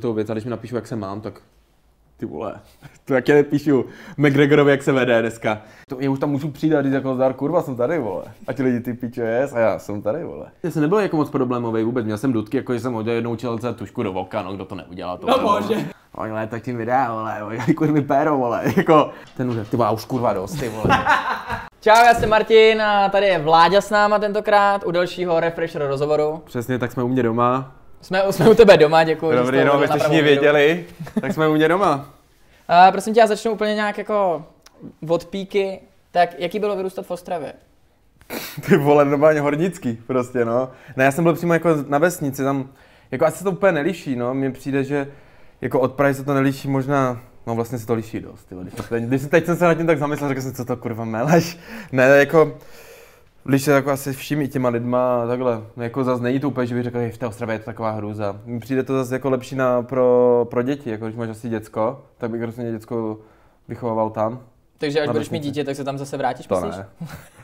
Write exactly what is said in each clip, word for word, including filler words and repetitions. To věc, a když mi napíšu, jak se mám, tak ty vole, to jak já píšu McGregorovi, jak se vede dneska. To já už tam můžu přijít a říct jako zdar, kurva, jsem tady, vole. A ti lidi ty piče, yes, a já jsem tady, vole. Já jsem nebyl jako moc problémový vůbec, měl jsem dudky, jako že jsem hodil jednou čelce tušku do voka, no kdo to neudělal, to. No bože. Ale tak tím vydá, vole, kurva mi péro, vole, jako. Ten už, ty vole, už kurva dost, ty vole. Čau, já jsem Martin a tady je Vláďa s náma tentokrát u dalšího refresher rozhovoru. Přesně, tak jsme u mě doma. Jsme, jsme u tebe doma, děkuji. Dobrý den, abyste všichni věděli, tak jsme u mě doma. Uh, prosím tě, já začnu úplně nějak jako od píky. Tak jaký bylo vyrůstat v Ostravě? Ty vole, normálně hornický prostě, no. Ne, já jsem byl přímo jako na vesnici, tam jako asi se to úplně neliší, no. Mně přijde, že jako od Prahy se to neliší možná, no vlastně se to liší dost, ty vole. Když teď jsem se nad tím tak zamyslel, řekl jsem, co to kurva meleš. Ne, jako... Když se jako asi vším i těma lidma takhle, jako zase není to úplně, že bych řekl, že v té Ostravě je to taková hrůza. Přijde to zase jako lepší na, pro, pro děti, jako když máš asi děcko, tak bych rozhodně děcko vychovával tam. Takže až budeš mít dítě, tak se tam zase vrátíš, to myslíš? Ne.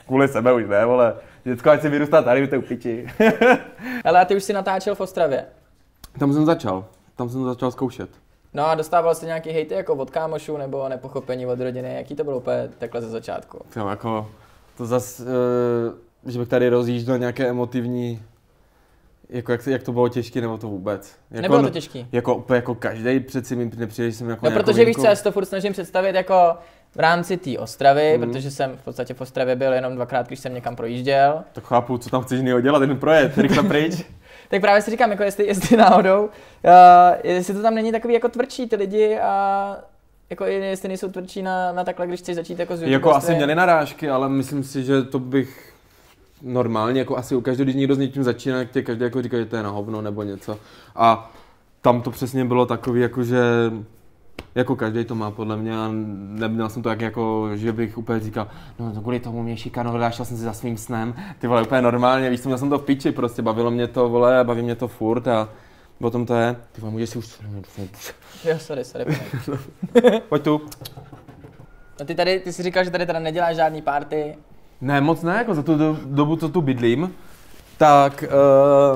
Kvůli sebe už ne, vole. Děcko, ať si vyrůstá tady, u té upiči. Ale a ty už si natáčel v Ostravě. Tam jsem začal, tam jsem začal zkoušet. No a dostával jsi nějaký hejty jako od kámošů nebo nepochopení od rodiny, jaký to bylo úplně takhle ze začátku? Tam jako... To zase, že bych tady rozjížděl nějaké emotivní, jako jak, jak to bylo těžké, nebo to vůbec. Jako, nebylo to těžké. Jako úplně jako každý přeci mi nepřijde, že jsem jako. No protože víš, co, já si to furt snažím představit jako v rámci té Ostravy, mm. protože jsem v podstatě v Ostravě byl jenom dvakrát, když jsem někam projížděl. Tak chápu, co tam chceš jiného dělat, jeden projet, rychle pryč. Tak právě si říkám, jako jestli, jestli náhodou, uh, jestli to tam není takový jako tvrdší ty lidi a... Jako jestli nejsou tvrdší na, na takhle, když chceš začít jako z YouTube. Jako asi měli narážky, ale myslím si, že to bych normálně, jako asi u každého, když někdo s něčím začíná, tak tě každý jako říká, že to je na hovno nebo něco. A tam to přesně bylo takový, jako že jako každý to má podle mě a neměl jsem to jak jako, že bych úplně říkal, no kvůli tomu mě šikanovala, šel jsem si za svým snem, ty vole úplně normálně, víš, měl jsem to v piči, prostě bavilo mě to, vole, baví mě to furt a potom to je, ty vole, můžeš si už... Jo, sorry, sorry. Pojď tu. A ty tady, ty jsi říkal, že tady teda neděláš žádný party. Ne, moc ne, jako za tu do, dobu, co tu bydlím, tak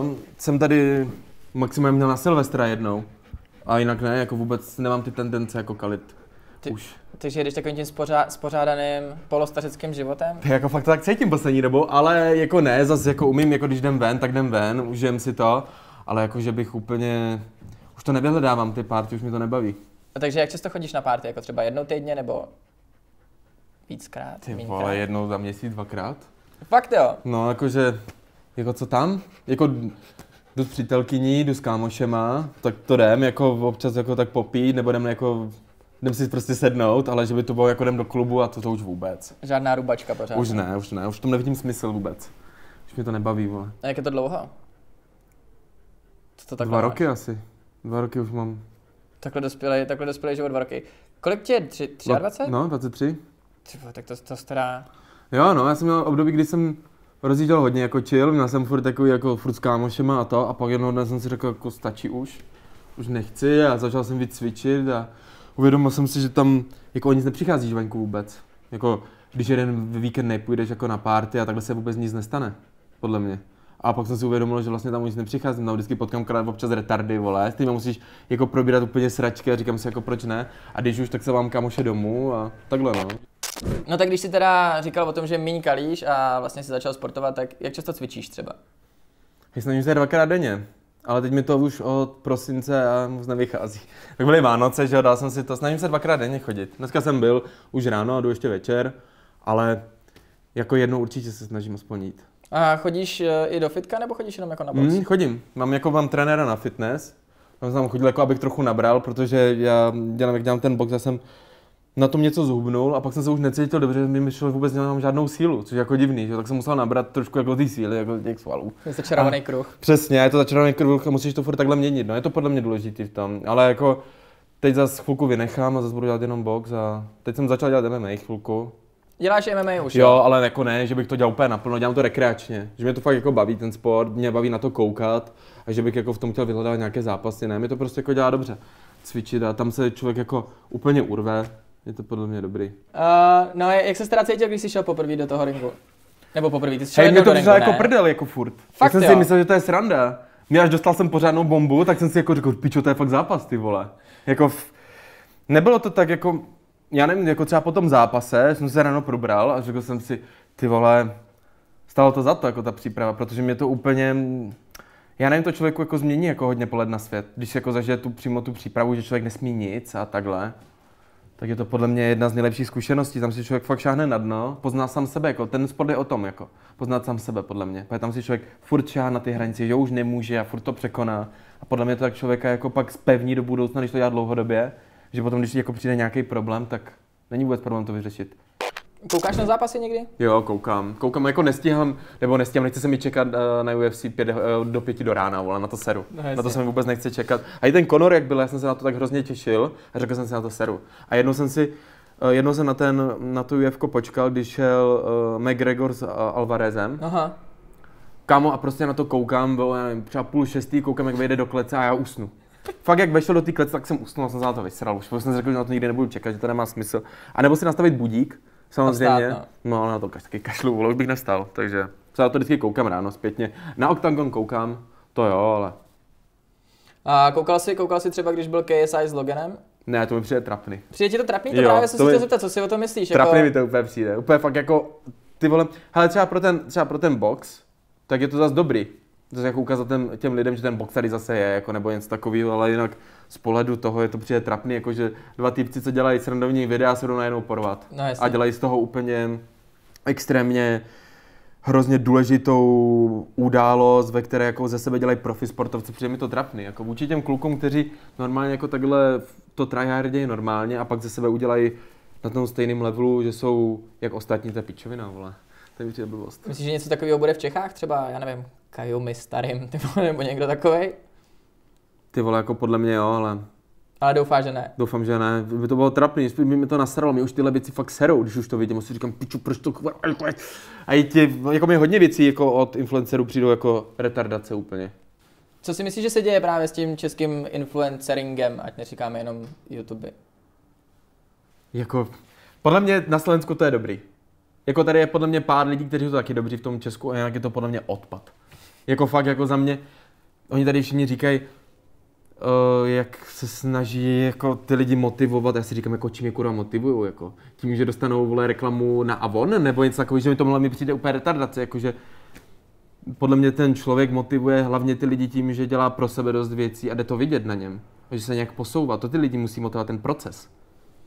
uh, jsem tady maximálně měl na Silvestra jednou. A jinak ne, jako vůbec nemám ty tendence jako kalit. Ty, už. Takže jdeš takovým tím spořád, spořádaným polostařeckým životem? Ty jako fakt to tak cítím poslední dobou, ale jako ne, zase jako umím, jako když jdem ven, tak jdem ven, užijem si to. Ale jako, že bych úplně... Už to nevyhledávám, ty párty, už mi to nebaví. A takže jak často chodíš na párty? Jako třeba jednou týdně, nebo víckrát? Ty vole, krát? Jednou za měsíc, dvakrát. Fakt jo? No, jakože... Jako co tam? Jako jdu s přítelkyní, jdu s kámošema, tak to jdem, jako občas jako tak popít, nebo jdem jako... Jdem si prostě sednout, ale že by to bylo jako jdem do klubu a to, to už vůbec. Žádná rubačka pořád. Už ne, už ne, už v tom nevidím smysl vůbec. Už mi to nebaví, vole. A jak je to dlouho? To dva roky máš? Asi. Dva roky už mám. Takhle dospělej, takhle dospělej život dva roky. Kolik tě je? dvacet tři? No, dvacet tři. Třeba, tak to, to stará. Jo, no, já jsem měl období, kdy jsem rozjížděl hodně jako chill, měl jsem furt takový jako furt s kámošema a to a pak jednoho dne jsem si řekl, jako stačí už. Už nechci a začal jsem víc cvičit a uvědomil jsem si, že tam jako o nic nepřicházíš venku vůbec. Jako, když jeden víkend nepůjdeš jako na party a takhle se vůbec nic nestane, podle mě. A pak jsem si uvědomil, že vlastně tam nic nepřicházím, tam vždycky potkám krát občas retardy, vole, s tím musíš jako probírat úplně sračky a říkám si jako proč ne, a když už, tak se vám kamoše domů a takhle no. No tak když jsi teda říkal o tom, že míň kalíš a vlastně jsi začal sportovat, tak jak často cvičíš třeba? Já snažím se dvakrát denně, ale teď mi to už od prosince a moc nevychází. Tak byly Vánoce, že jo, dal jsem si to, snažím se dvakrát denně chodit. Dneska jsem byl, už ráno a jdu ještě večer, ale jako jednou určitě se snažím aspoň jít. A chodíš i do fitka, nebo chodíš jenom jako na box? Mm, chodím. Mám jako mám trenéra na fitness. Tam jsem chodil jako abych trochu nabral, protože já dělám, jak dělám ten box, já jsem na tom něco zhubnul a pak jsem se už necítil dobře, že mi myšlo vůbec nemám žádnou sílu, což je jako divný, že? Tak jsem musel nabrat trošku jako ty síly, jako těch svalů. Je to červený kruh. Přesně, je to začarovaný kruh a musíš to furt takhle měnit, no je to podle mě důležitý v tom, ale jako teď zase chvilku vynechám a zase budu dělat jenom box a teď jsem začal dělat M M A chvilku. Děláš M M A už? Jo, jo, ale jako ne, že bych to dělal úplně naplno, dělám to rekreačně. Že mě to fakt jako baví ten sport, mě baví na to koukat a že bych jako v tom chtěl vyhledat nějaké zápasy, ne, mě to prostě jako dělá dobře cvičit a tam se člověk jako úplně urve, je to podle mě dobrý. Uh, no jak se teda cítil, když jsi šel poprvé do toho ringu? Nebo poprvé, ty jsi šel hey, do, do ringu, ne? Mě to přišlo jako prdel, jako furt. Fakt, já jsem jo? Si myslel, že to je sranda. mě až dostal jsem pořádnou bombu, tak jsem si jako řekl, pičo, to je fakt zápas, ty vole. Jako v... Nebylo to tak jako, já nevím, jako třeba po tom zápase jsem se ráno probral a řekl jsem si, ty vole, stalo to za to, jako ta příprava, protože mě to úplně, já nevím, to člověku jako změní jako hodně pohled na svět. Když jako zažije tu, přímo tu přípravu, že člověk nesmí nic a takhle, tak je to podle mě jedna z nejlepších zkušeností. Tam si člověk fakt šáhne na dno, pozná sám sebe, jako ten sport je o tom, jako poznat sám sebe podle mě. Protože tam si člověk furt šáhne na ty hranice, že už nemůže a furt to překoná. A podle mě to tak člověka jako pak zpevní do budoucna, když to dělá dlouhodobě, že potom, když jako přijde nějaký problém, tak není vůbec problém to vyřešit. Koukáš na zápasy někdy? Jo, koukám. Koukám, jako nestíhám, nebo nestíhám, nechce se mi čekat na U F C pět, do pěti do rána, vole, na to seru. No, na to se mi vůbec nechce čekat. A i ten Conor, jak byl, já jsem se na to tak hrozně těšil a řekl jsem si, na to seru. A jednou jsem si, jednou jsem na ten, na to U F C počkal, když šel McGregor s Alvarezem. Aha. Kámo, a prostě na to koukám, bylo, já nevím, třeba půl šestý, koukám, jak vejde do klece a já usnu. Fakt jak vešel do té klece, tak jsem usnul, jsem se na to vysral. Už jsem si řekl, že na to nikdy nebudu čekat, že to nemá smysl. A nebo si nastavit budík. Samozřejmě, vstát, no. no na to taky kašlu, vole, už bych nevstal, takže se na to vždycky koukám ráno zpětně. Na Octagon koukám, to jo, ale... A koukal jsi, koukal jsi třeba, když byl K S I s Loganem? Ne, to mi přijde trapný. Přijde ti to trapný? To jo, právě jsem si mi... chtěl zeptat, co si o tom myslíš? Trapný jako... mi to úplně přijde, úplně fakt jako, ty vole, hele třeba pro ten, třeba pro ten box, tak je to zase dobrý. To jako ukázat těm, těm lidem, že ten box tady zase je, jako, nebo něco takového, ale jinak z pohledu toho je to přijde trapný, jakože dva týpci, co dělají srandovní videa, se jdou najednou porvat. No, a dělají z toho úplně extrémně hrozně důležitou událost, ve které jako ze sebe dělají profi sportovci, přijde mi to trapný. Jako vůči těm klukům, kteří normálně jako takhle to tryhardějí normálně a pak ze sebe udělají na tom stejném levelu, že jsou jak ostatní, ta pičovina, vole. To je blbost. Myslíš, že něco takového bude v Čechách? Třeba, já nevím, Kajumi starým, ty vole, nebo někdo takovej? Ty vole, jako podle mě jo, ale... Ale doufám, že ne. Doufám, že ne. By to bylo trapný, by mi to nasralo, mě už tyhle věci fakt serou, když už to vidím, si říkám, piču, proč to... A i tě, jako mě hodně věcí jako od influencerů přijdou jako retardace úplně. Co si myslíš, že se děje právě s tím českým influenceringem, ať neříkáme jenom YouTube? Jako, podle mě na Slovensku to je dobrý. Jako tady je podle mě pár lidí, kteří jsou taky dobří v tom Česku a jinak je to podle mě odpad. Jako fakt, jako za mě, oni tady všichni říkají, uh, jak se snaží jako ty lidi motivovat, já si říkám, jako čím je kurva motivují, jako tím, že dostanou, vole, reklamu na Avon nebo něco takového, že mi to mi přijde úplně retardace, jakože podle mě ten člověk motivuje hlavně ty lidi tím, že dělá pro sebe dost věcí a jde to vidět na něm, že se nějak posouvá, to ty lidi musí motivovat ten proces.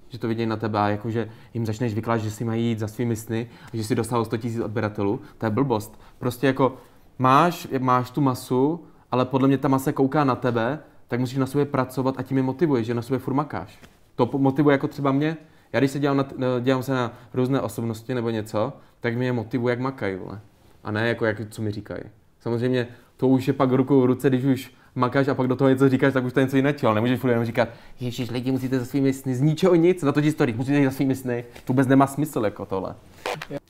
Že to vidějí na tebe a jako, že jim začneš vykládat, že si mají jít za svými sny a že si dosáhl sto tisíc odběratelů, to je blbost. Prostě jako máš, máš tu masu, ale podle mě ta masa kouká na tebe, tak musíš na sobě pracovat a tím je motivuješ, že na sobě furt makáš. To motivuje jako třeba mě, já když se dělám, na, dělám se na různé osobnosti nebo něco, tak mě motivuje, jak makají, vole. A ne jako, jak, co mi říkají. Samozřejmě to už je pak ruku v ruce, když už makáš a pak do toho něco říkáš, tak už to něco jiného, ale nemůžeš furt jenom říkat, ježiš, lidi, musíte za svými sny, z ničeho nic, natočit story, musíte jít za svými sny, to vůbec nemá smysl jako tohle.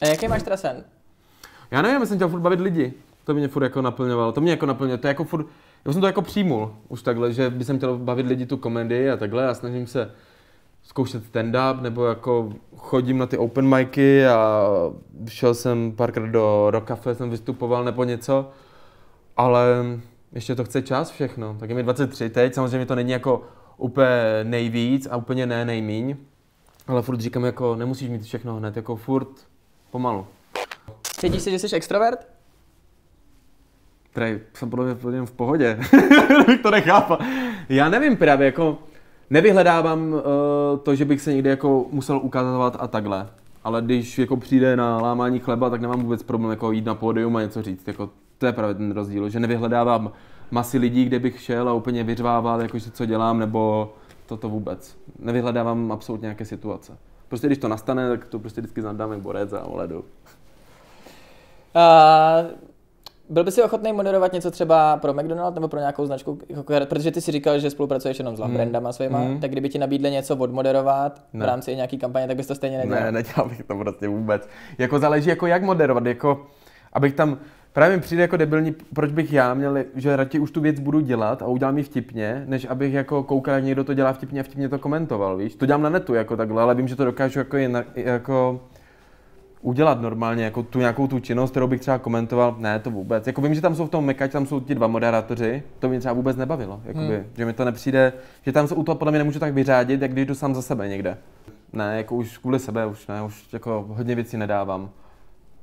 A jaký máš teda sen? Já nevím, já jsem chtěl furt bavit lidi, to mě furt jako naplňovalo, to mě jako naplňovalo, to jako furt, já jsem to jako přijmul už takhle, že by jsem chtěl bavit lidi tu komedii a takhle a snažím se zkoušet stand-up, nebo jako chodím na ty open micy a šel jsem párkrát do, do kafe, jsem vystupoval nebo něco, ale ještě to chce čas všechno, tak je mi dvacet tři teď, samozřejmě to není jako úplně nejvíc a úplně ne nejmíň, ale furt říkám jako nemusíš mít všechno hned, jako furt pomalu. Cítíš se, že jsi extrovert? Tady jsem podle mě v pohodě, bych to nechápal. Já nevím právě, jako nevyhledávám uh, to, že bych se někdy jako musel ukazovat a takhle, ale když jako přijde na lámání chleba, tak nemám vůbec problém jako jít na pódium a něco říct, jako to je právě ten rozdíl, že nevyhledávám masy lidí, kde bych šel a úplně vyřvával, jakože co dělám, nebo toto vůbec. Nevyhledávám absolutně nějaké situace. Prostě když to nastane, tak to prostě vždycky zadám jak borec a vole, jdu. Byl by si ochotný moderovat něco třeba pro McDonald's nebo pro nějakou značku, protože ty si říkal, že spolupracuješ jenom s hmm. brandama svýma, hmm. tak kdyby ti nabídli něco odmoderovat ne. v rámci nějaký kampaně, tak bys to stejně nedělal. Ne, nedělal bych to prostě vůbec. Jako záleží, jako jak moderovat, jako abych tam právě mi přijde jako debilní, proč bych já měl, že raději už tu věc budu dělat a udělám ji vtipně, než abych jako koukal, jak někdo to dělá vtipně a vtipně to komentoval, víš? To dělám na netu jako takhle, ale vím, že to dokážu jako, jako udělat normálně jako tu nějakou tu činnost, kterou bych třeba komentoval, ne, to vůbec. Jako vím, že tam jsou v tom mekač, tam jsou ti dva moderátoři, to mě třeba vůbec nebavilo, jakoby, hmm. že mi to nepřijde, že tam se u toho podle mě nemůžu tak vyřádit, jak když jdu sám za sebe někde. Ne, jako už kvůli sebe, už ne, už jako hodně věcí nedávám.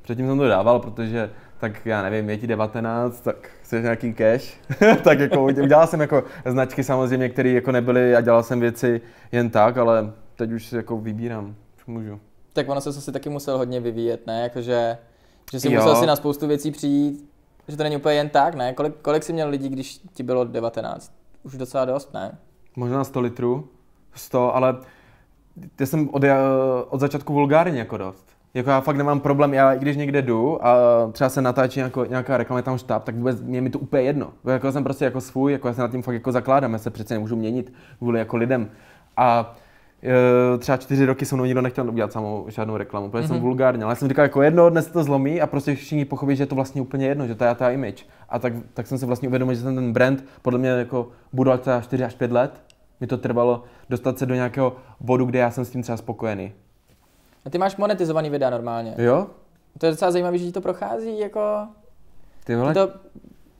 Předtím jsem to dával, protože tak já nevím, je ti devatenáct, tak chceš nějaký cash, tak jako udělal jsem jako značky samozřejmě, které jako nebyly a dělal jsem věci jen tak, ale teď už jako vybírám, už můžu. Tak ono se asi taky musel hodně vyvíjet, ne? Jakože, že si jo. musel si na spoustu věcí přijít, že to není úplně jen tak, ne? Kolik, kolik jsi měl lidí, když ti bylo devatenáct? Už docela dost, ne? Možná sto litrů, sto, ale já jsem od, od začátku vulgárně jako dost. Jako já fakt nemám problém, já i když někde jdu a třeba se natáčí nějako, nějaká reklama, tam štáb, tak vůbec mě mi to úplně jedno. Jako já jsem prostě jako svůj, jako já se nad tím fakt jako zakládám, já se přece nemůžu měnit vůli jako lidem. A třeba čtyři roky se mnou nikdo nechtěl udělat samou žádnou reklamu, protože mm-hmm. jsem vulgárně, ale já jsem říkal, jako jednoho dne se to zlomí a prostě všichni pochopí, že je to vlastně úplně jedno, že to je ta image. A tak, tak jsem se vlastně uvědomil, že jsem ten brand podle mě jako budoval třeba čtyři až pět let. Mi to trvalo dostat se do nějakého bodu, kde já jsem s tím třeba spokojený. A ty máš monetizovaný videa normálně. Jo? To je docela zajímavé, že ti to prochází jako... Ty vole, ty to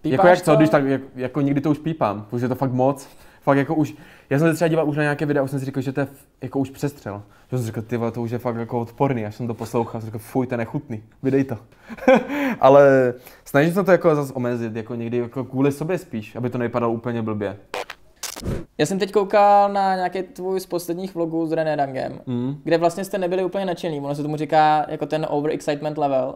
pípáš, jako jak co, když tak, jak, jako nikdy to už pípám, protože je to fakt moc. Fakt jako už, já jsem se třeba díval už na nějaké videa, už jsem si říkal, že to je jako už přestřel. Že jsem říkal, ty vole, to už je fakt jako odporný, až jsem to poslouchal, jsem říkal, fuj, to je nechutný, vydej to. Ale snažím se to jako zase omezit, jako někdy jako kvůli sobě spíš, aby to nevypadalo úplně blbě. Já jsem teď koukal na nějaký tvůj z posledních vlogů s René Dangem, mm. kde vlastně jste nebyli úplně nadšený, ono se tomu říká jako ten overexcitement level,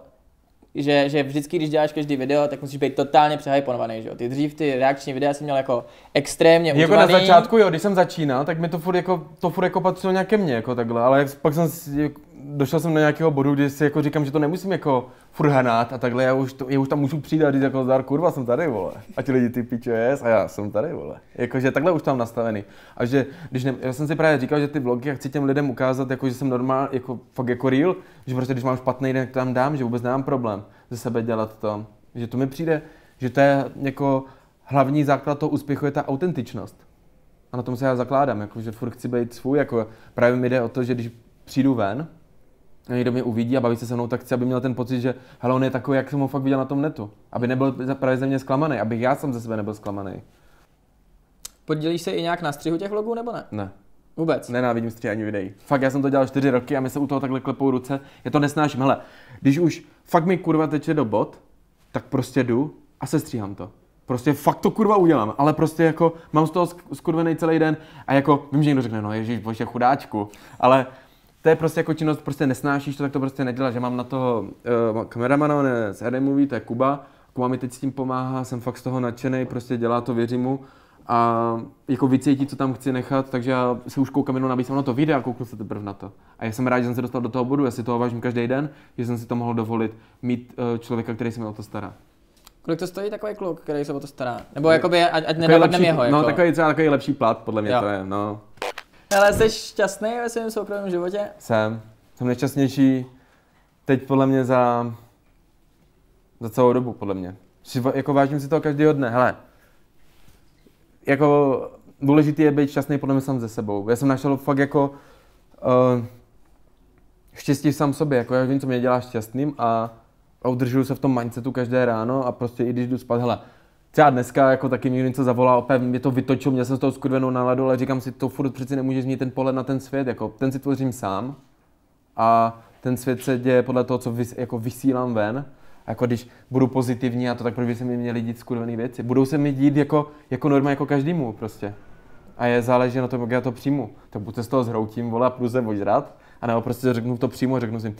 že, že vždycky, když děláš každý video, tak musíš být totálně přehyponovaný, že jo? Ty dřív ty reakční videa jsem měl jako extrémně užvaný. Jako na začátku jo, když jsem začínal, tak mi to furt jako, to furt jako patřilo nějaké mně, jako takhle, ale pak jsem si, došel jsem do nějakého bodu, kdy si jako říkám, že to nemusím jako furt hanát a takhle, já už, to, já už tam můžu přijít a říct jako zdar, kurva, jsem tady, vole. A ti lidi ty pičo yes, a já jsem tady, vole. Jakože takhle už tam nastavený. A že, když ne, já jsem si právě říkal, že ty vlogy, já chci těm lidem ukázat, jako, že jsem normál, jako fakt jako real, že prostě když mám špatný den, tam dám, že vůbec nemám problém ze sebe dělat to. Že to mi přijde, že to je jako hlavní základ toho úspěchu je ta autentičnost. A na tom se já zakládám, jako, že furt chci být svůj, jako právě mi jde o to, že když přijdu ven, někdo mě uvidí a baví se se mnou, tak chci, aby měl ten pocit, že hele, on je takový, jak jsem ho fakt viděl na tom netu. Aby nebyl právě ze mě zklamaný, abych já sám ze sebe nebyl zklamaný. Podílíš se i nějak na střihu těch vlogů, nebo ne? Ne. Vůbec? Nenávidím stříhání videí. Fakt, já jsem to dělal čtyři roky a mi se u toho takhle klepou ruce. Já to nesnáším. Hele, když už fakt mi kurva teče do bod, tak prostě jdu a sestříhám to. Prostě fakt to kurva udělám, ale prostě jako mám z toho skurvený celý den a jako vím, že někdo řekne, no ježíš, bože, chudáčku, ale to je prostě jako činnost, prostě nesnášíš to, tak to prostě nedělá, že mám na toho uh, kameramana z R M Movie, to je Kuba, Kuba mi teď s tím pomáhá, jsem fakt z toho nadšenej, prostě dělá to, věřím mu a jako vycítí, co tam chci nechat, takže já se už koukám jenom, nabízím na to video a kouknu se teprve na to. A já jsem rád, že jsem se dostal do toho bodu, já si toho vážím každý den, že jsem si to mohl dovolit mít uh, člověka, který se mi o to stará. Kolik to stojí takový kluk, který se o to stará? Nebo jakoby, ať, ať nedopadneme jeho, jako. No takový třeba takový lepší plat, podle mě jo. To je, no. Ale jsi šťastný ve svém soukromém životě? Jsem. Jsem nejšťastnější teď podle mě za, za celou dobu, podle mě. Jako vážím si toho každého dne. Hele, jako důležitý je být šťastný podle mě sám ze sebou. Já jsem našel fakt jako uh, štěstí sám sobě. Jako já vím, co mě dělá šťastným a, a udržuju se v tom mindsetu každé ráno a prostě i když jdu spát, hele, třeba dneska jako taky mi něco zavolá, opět mě to vytočil, měl jsem z toho skurvenou náladu, ale říkám si, to furt přeci nemůže změnit ten pohled na ten svět, jako ten si tvořím sám a ten svět se děje podle toho, co vys, jako vysílám ven. A jako když budu pozitivní a to, tak proč by se mi měly dít skurvený věci? Budou se mi dít jako, jako normálně, jako každému prostě. A je záleží na tom, jak já to přijmu. Tak buď se z toho zhroutím, volá, půjdu se ožrat, anebo prostě řeknu to přímo, řeknu si,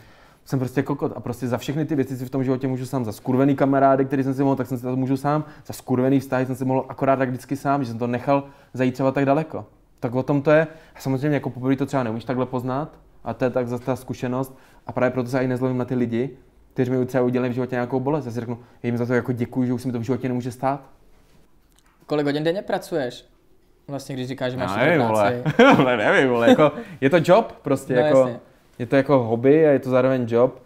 jsem prostě kokot a prostě za všechny ty věci si v tom životě můžu sám, za skurvený kamarády, který jsem si mohl, tak jsem si to můžu sám, za skurvený vztahy jsem si mohl akorát tak vždycky sám, že jsem to nechal zajít třeba tak daleko. Tak o tom to je, a samozřejmě jako poprvé to třeba neumíš takhle poznat a to je tak za ta zkušenost a právě proto se i nezlobím na ty lidi, kteří mi třeba udělají v životě nějakou bolest. Já si řeknu, jim za to jako děkuji, že už se mi to v životě nemůže stát. Kolik hodin denně pracuješ? Vlastně když říkáš, že máš práci. Nevím, vole, jako je to job prostě, no, jako jasně. Je to jako hobby a je to zároveň job.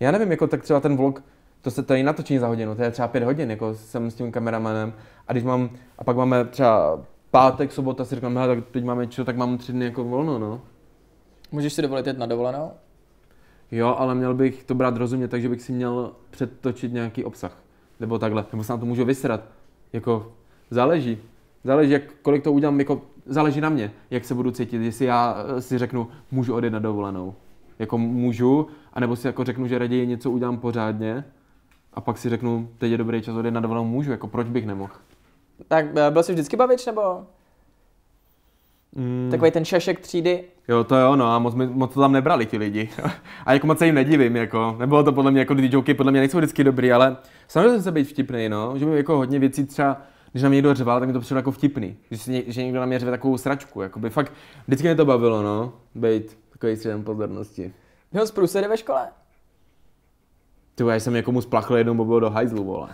Já nevím, jako tak třeba ten vlog, to se to je natočení za hodinu, to je třeba pět hodin, jako jsem s tím kameramanem. A když mám, a pak máme třeba pátek, sobota, si říkám, tak teď máme čilo, tak mám tři dny jako volno, no. Můžeš si dovolit jet na dovolenou? Jo, ale měl bych to brát rozumně, takže bych si měl předtočit nějaký obsah. Nebo takhle, nebo se na to můžu vysrat. Jako, záleží. Záleží, jak, kolik to udělám, jako, záleží na mě, jak se budu cítit. Jestli já si řeknu, můžu odjet na dovolenou. Jako můžu, anebo si jako řeknu, že raději něco udělám pořádně. A pak si řeknu, teď je dobrý čas, odjet na dovolenou můžu, jako proč bych nemohl. Tak byl jsi vždycky bavič, nebo? Mm. Takový ten šašek třídy. Jo, to jo, no a moc, moc to tam nebrali ti lidi. A jako moc se jim nedivím, jako. Nebylo to podle mě, jako ty joky podle mě nejsou vždycky dobrý, ale samozřejmě jsem se být vtipnej, no. Že mi jako hodně věcí třeba, když na mě někdo řval, tak mi to přišlo jako vtipný. Že, že někdo na mě řve takovou sračku, jakoby fakt, vždycky mě to bavilo, no. Být takový středem pozornosti. Měl zprůsery ve škole? Ty, já jsem někomu splachl jednou mobil do hajzlu, vole.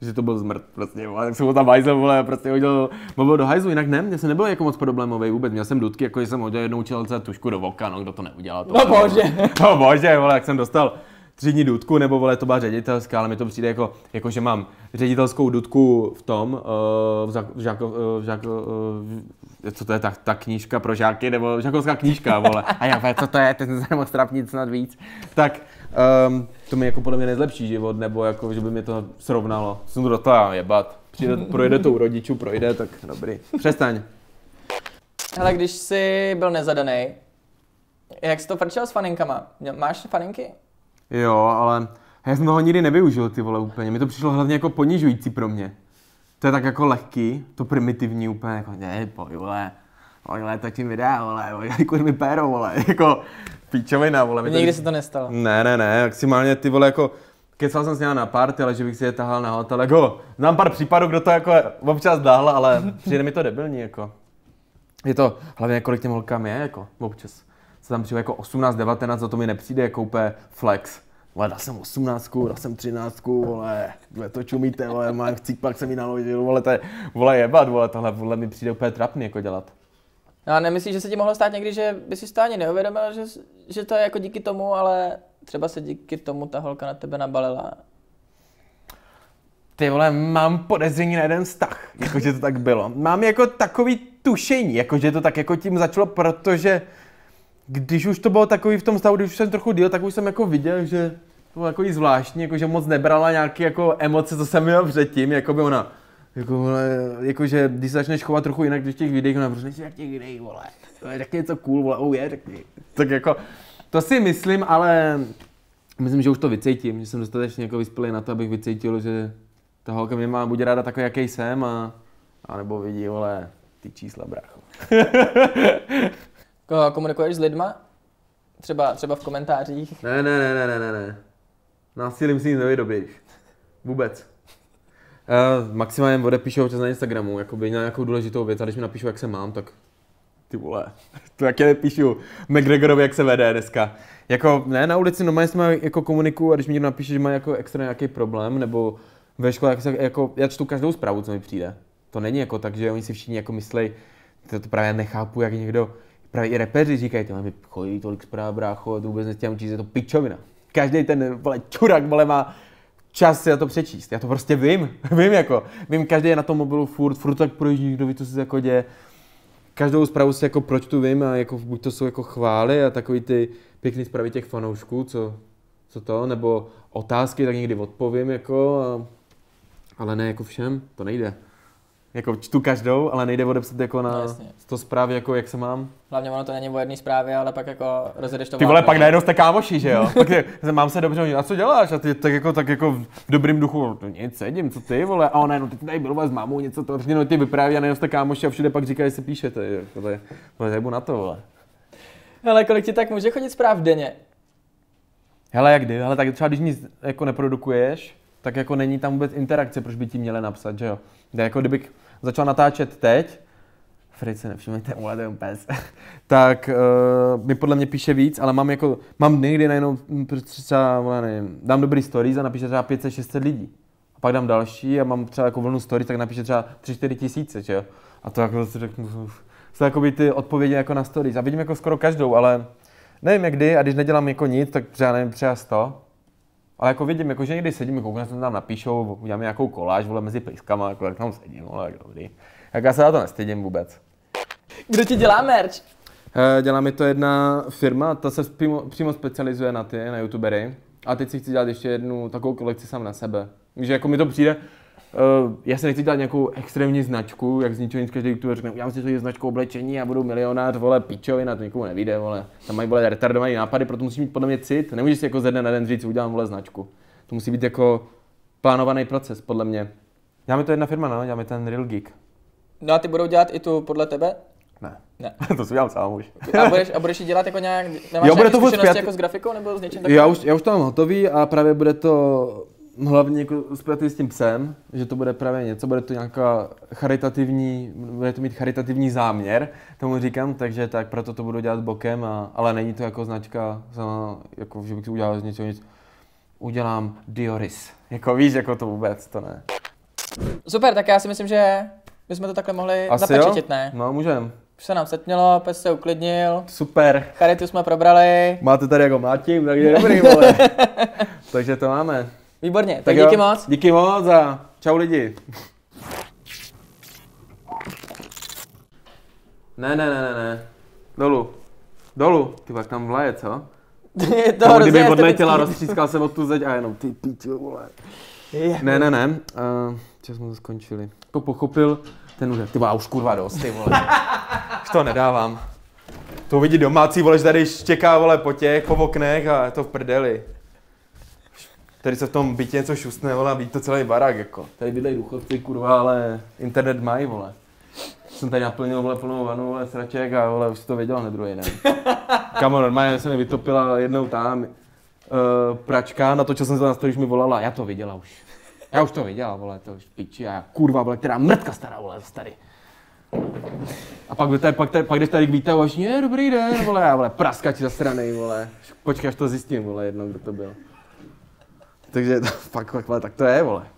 Že to byl zmrt, prostě, vole, tak jsem ho tam hajzel, vole, prostě hodil mobil do hajzlu, jinak ne, mně se nebylo jako moc problémový vůbec, měl jsem dudky, jako jsem hodil jednou čelce tušku do voka, no, kdo to neudělal. To no vole, bože. No bože, vole, jak jsem dostal tři dní dudku, nebo vole, to byla ředitelská, ale mi to přijde jako, jako že mám ředitelskou dudku v tom, uh, v, žák, v, žák, v, žák, v co to je ta, ta knížka pro žáky, nebo žákovská knížka, vole, a já, vole, co to je, teď jsem se mohl strapnit snad víc, tak. Um, to mi jako podle mě nezlepší život, nebo jako, že by mě to srovnalo. Jsem to dotáhl, jebat. Přijde, projde to u rodičů, projde, tak dobrý. Přestaň. Hele, když jsi byl nezadanej, jak jsi to frčel s faninkama? Máš faninky? Jo, ale já jsem toho nikdy nevyužil, ty vole, úplně. Mi to přišlo hlavně jako ponižující pro mě. To je tak jako lehký, to primitivní úplně, jako ne, boj, vole. Ojle, točím videa, vole, jako mi péro, vole, jako píčovina, vole. Nikdy se to nestalo. Ne, ne, ne, maximálně ty vole, jako kecal jsem s ním na party, ale že bych si je tahal na hotel, jako znám pár případů, kdo to jako občas dál, ale přijde mi to debilní, jako. Je to, hlavně kolik těm holkám je, jako, občas. Se tam přijde jako osmnáct, devatenáct, za to mi nepřijde, jako úplně flex. Vole, dal jsem osmnáctku, dal jsem třináctku, vole, vole to čumíte, vole, mám cípak se mi naložil, vole, to je, vole, jebat, vole, tohle, vole, mi přijde úplně trapný, jako dělat. No a nemyslíš, že se ti mohlo stát někdy, že bys si to ani neuvědomil, že, že to je jako díky tomu, ale třeba se díky tomu ta holka na tebe nabalila? Ty vole, mám podezření na jeden vztah, jakože to tak bylo. Mám jako takový tušení, jakože to tak jako tím začalo, protože když už to bylo takový v tom stavu, když už jsem trochu díl, tak už jsem jako viděl, že to bylo takový zvláštní, jakože moc nebrala nějaké jako emoce, co jsem měl předtím, jako by ona... Jako, jakože, když se začneš chovat trochu jinak, když těch videích, no, proč jak těch videí, vole, řekni něco cool, vole, oh yeah, řekni. Tak jako, to si myslím, ale myslím, že už to vycítím, že jsem dostatečně jako vyspělý na to, abych vycítil, že ta holka mě má buď ráda takový, jaký jsem, a, a nebo vidí, vole, ty čísla, brácho. Komunikuješ s lidma? Třeba, třeba v komentářích? Ne, ne, ne, ne, ne, ne, násilím si nic nevydobíš. Vůbec. Uh, maximálně odepíšu občas na Instagramu, jakoby na nějakou důležitou věc, a když mi napíšu, jak se mám, tak ty vole, to jak já nepíšu McGregorovi, jak se vede dneska. Jako, ne, na ulici normálně s nimi jako komunikuju, a když mi někdo napíše, že má jako extra nějaký problém, nebo ve škole, jak se, jako, já čtu každou zprávu, co mi přijde. To není jako tak, že oni si všichni jako myslej, to, to právě nechápu, jak někdo, právě i repeři říkají, tyhle mi chodí tolik zpráv, brácho, to vůbec nechtějí číst, je to pičovina. Každý ten, vole, čurak, vole, má čas si na to přečíst, já to prostě vím, vím jako, vím, každý je na tom mobilu furt, furt tak projíždí, kdo ví, co se jako děje. Každou zprávu si jako proč tu vím a jako buď to jsou jako chvály a takový ty pěkný zprávy těch fanoušků, co, co to, nebo otázky, tak někdy odpovím jako, a, ale ne jako všem, to nejde. Jako čtu každou, ale nejde odepsat jako na no, to zprávy, jako jak se mám. Hlavně ono to není o jedné zprávě, ale pak jako rozjedeš to. Ty vole, pak najednou jste kámoši, že jo? Pak ty, mám se dobře, a co děláš? A ty tak jako, tak jako v dobrým duchu, no nic, sedím, co ty vole? A ona, no ty tady byl s mámou, něco to, no ty vypráví a najednou jste kámoši a všude pak říkají, že se píšete, to, to je, to je na to, vole. Hele, kolik ti tak může chodit zpráv denně? Hele, jak kdy, hele, tak třeba když nic jako neprodukuješ, tak jako není tam vůbec interakce, proč by ti měli napsat, že jo? Jako kdybych začal natáčet teď, Fred se nevšimněte, vole, to je pes, tak uh, mi podle mě píše víc, ale mám jako, mám dny, kdy najednou třeba, vole, nevím, dám dobrý stories a napíše třeba pět set šest set lidí. A pak dám další a mám třeba jako vlnu stories, tak napíše třeba tři čtyři tisíce, že jo? A to jako zase řeknu, jsou jakoby ty odpovědi jako na stories. A vidím jako skoro každou, ale nevím jak kdy, a když nedělám jako nic, tak třeba nevím, třeba sto. Ale jako vidím, jako, že někdy sedím, koukám, tam napíšou, udělám nějakou koláž, vole, mezi pejskama, jako jak tam sedím, vole, jak dobrý. Jak já se na to nestydím vůbec. Kdo ti dělá merch? Dělá mi to jedna firma, ta se přímo, přímo specializuje na ty, na youtubery. A teď si chci dělat ještě jednu takovou kolekci sám na sebe. Takže jako mi to přijde, uh, já si nechci dělat nějakou extrémní značku, jak z ničeho nic každý youtuber řekne, udělám si svoji značku oblečení a budu milionář, vole, pičovina, to nikomu nevíde, vole. Tam mají, vole, retardovaný nápady, proto musí mít podle mě cit. Nemůžeš si jako ze dne na den říct, udělám, vole, značku. To musí být jako plánovaný proces, podle mě. Děláme to jedna firma, no, děláme ten Real Geek. No a ty budou dělat i tu podle tebe? Ne. Ne. To si dělám sám už. A budeš, a budeš ji dělat jako nějak, nemáš jo, bude to zkušenosti jako s grafikou nebo s něčím takovým? Já už, já už to mám hotový a právě bude to hlavně jako spjatý s tím psem, že to bude právě něco, bude to nějaká charitativní, bude to mít charitativní záměr, tomu říkám, takže tak proto to budu dělat bokem, a, ale není to jako značka, sama, jako, že bych si udělal z něčeho nic. Udělám Dioris, jako víš, jako to vůbec, to ne. Super, tak já si myslím, že bychom to takhle mohli zapečetit, ne? No, můžeme. Už se nám setmělo, pes se uklidnil. Super. Charitu jsme probrali. Máte tady jako mlátím, takže dobrý, vole. Takže to máme. Výborně, tak, tak díky jo. moc. Díky moc a čau lidi. Ne, ne, ne, ne, ne. Dolů. Dolů. Ty pak tam vlaje, co? Je to no, kdyby odletěla, rozstřískal jsem od tu zeď a jenom ty píčo, vole. Je. Ne, ne, ne. Uh, čas jsme to skončili. To pochopil ten úřad. Ty už kurva dost, ty vole. Už to nedávám. To uvidí domácí, vole, že tady štěká, vole, po těch, po oknech a to v prdeli. Tady se v tom bytě něco šustne, vole, a vidí to celý barák, jako. Tady bydlej důchodci, kurva, ale internet mají, vole. Jsem tady naplnil, vole, plnou vanu, vole, sraček a, vole, už si to věděl, nedruhej, ne. Kamo, normálně se mi vytopila jednou tam uh, pračka, natočil jsem se na to, když mi volala, já to viděla už. Já už to viděla, vole, to už piči, a já, kurva, vole, která mrtka stará, vole, tady. A pak, tady, pak, tady, pak jdeš tady k Vítavu až, je, dobrý den, vole, já, vole, praskači zasranej, vole. Počkej, až to zjistím, vole, jednou, kdo to byl. Takže, fakt, vole, tak to je, vole.